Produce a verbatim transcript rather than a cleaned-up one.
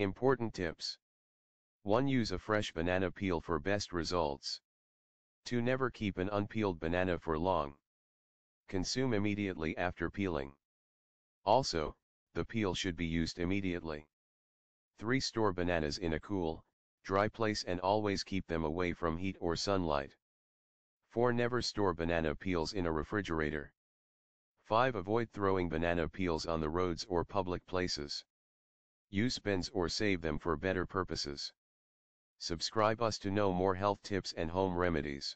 Important tips. one Use a fresh banana peel for best results. two Never keep an unpeeled banana for long. Consume immediately after peeling. Also, the peel should be used immediately. three Store bananas in a cool, dry place and always keep them away from heat or sunlight. four Never store banana peels in a refrigerator. five Avoid throwing banana peels on the roads or public places. Use bins or save them for better purposes. Subscribe us to know more health tips and home remedies.